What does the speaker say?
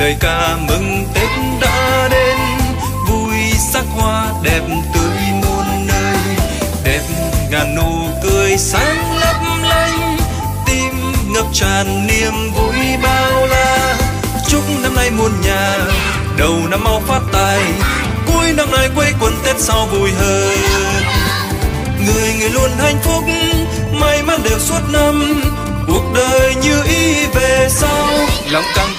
lời ca mừng Tết đã đến, vui sắc hoa đẹp tươi muôn nơi, đẹp ngàn nụ cười sáng lấp lánh, tim ngập tràn niềm vui bao la. Chúc năm nay muôn nhà, đầu năm mau phát tài, cuối năm nay quây quần Tết sau vui hơn. Người người luôn hạnh phúc, may mắn đều suốt năm, cuộc đời như ý về sau, lòng càng